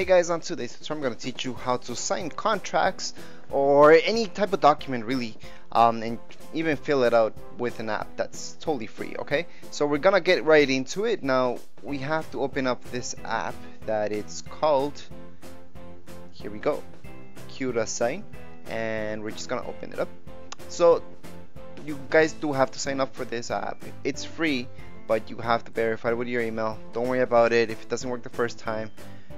Hey guys, on today's tutorial I'm going to teach you how to sign contracts or any type of document really, and even fill it out with an app that's totally free. Okay, so we're gonna get right into it. Now we have to open up this app that it's called, here we go, Q to Sign, and we're just gonna open it up. So you guys do have to sign up for this app. It's free, but you have to verify it with your email. Don't worry about it if it doesn't work the first time.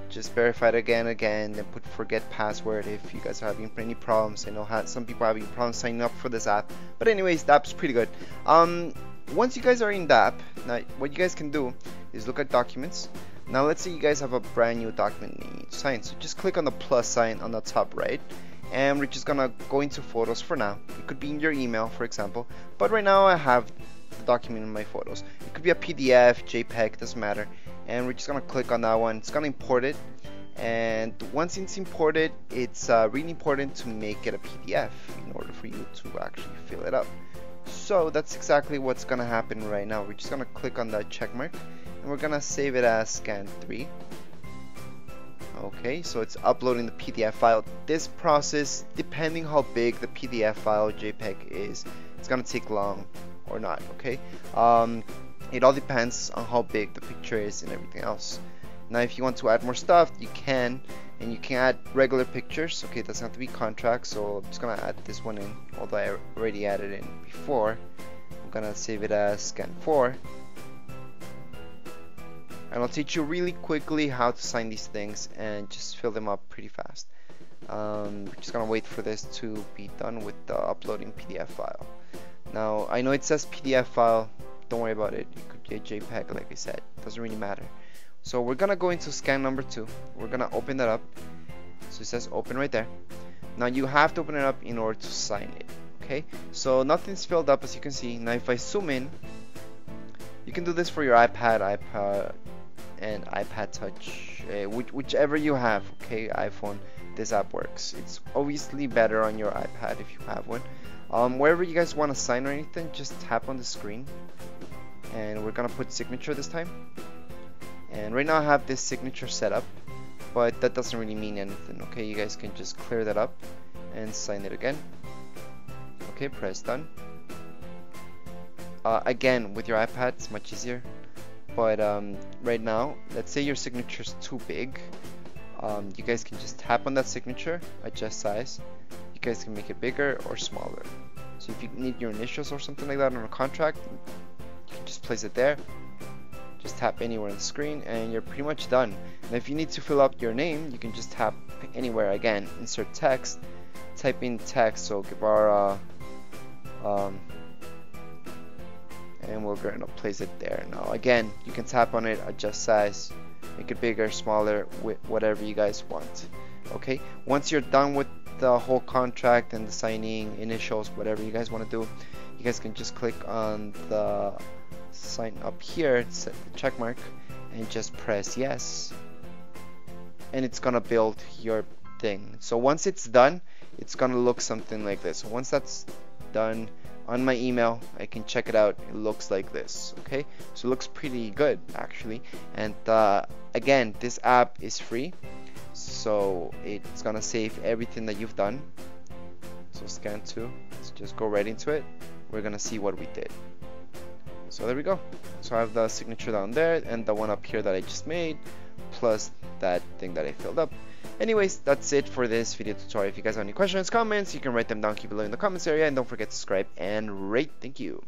Just verify it again, then put forget password if you guys are having any problems. I know some people are having problems signing up for this app, but anyways, the app's pretty good. Once you guys are in the app, now what you guys can do is look at documents. Now let's say you guys have a brand new document you need to sign, so just click on the plus sign on the top right, and we're just gonna go into photos for now. It could be in your email, for example, but right now I have the document in my photos. It could be a PDF, JPEG, doesn't matter, and we're just gonna click on that one. It's gonna import it, and once it's imported, it's really important to make it a PDF in order for you to actually fill it up. So that's exactly what's gonna happen right now. We're just gonna click on that check mark, and we're gonna save it as scan 3. Okay, so it's uploading the PDF file. This process, depending how big the PDF file JPEG is, it's gonna take long or not. Okay, it all depends on how big the picture is and everything else. Now if you want to add more stuff, you can, and you can add regular pictures. Okay, it doesn't have to be contracts, so I'm just gonna add this one in, although I already added in before. I'm gonna save it as scan 4, and I'll teach you really quickly how to sign these things and just fill them up pretty fast. We're just gonna wait for this to be done with the uploading PDF file. Now I know it says PDF file, don't worry about it, it could be a JPEG like I said, it doesn't really matter. So we're gonna go into scan number 2, we're gonna open that up, so it says open right there. Now you have to open it up in order to sign it. Okay, so nothing's filled up as you can see. Now if I zoom in, you can do this for your iPad and iPad touch, whichever you have. Okay, iPhone, this app works. It's obviously better on your iPad if you have one. Wherever you guys want to sign or anything, just tap on the screen, and we're gonna put signature this time. And right now I have this signature set up, but that doesn't really mean anything. Okay, you guys can just clear that up and sign it again. Okay, press done. Again, with your iPad it's much easier, but right now, let's say your signature is too big. You guys can just tap on that signature, adjust size. You guys can make it bigger or smaller. So if you need your initials or something like that on a contract, you can just place it there. Just tap anywhere on the screen and you're pretty much done. Now if you need to fill up your name, you can just tap anywhere again, insert text, type in text, so Guevara, and we're going to place it there. Now again, you can tap on it, adjust size, make it bigger, smaller, with whatever you guys want. Okay, once you're done with the whole contract and the signing, initials, whatever you guys want to do, you guys can just click on the sign up here, set the check mark, and just press yes, and it's gonna build your thing. So once it's done, it's gonna look something like this. Once that's done, on my email I can check it out. It looks like this. Okay, so it looks pretty good actually, and again, this app is free, so it's gonna save everything that you've done. So scan 2, let's just go right into it. We're gonna see what we did. So there we go. So I have the signature down there and the one up here that I just made, plus that thing that I filled up. Anyways, that's it for this video tutorial. If you guys have any questions, comments, you can write them down, keep it below in the comments area, and don't forget to subscribe and rate. Thank you.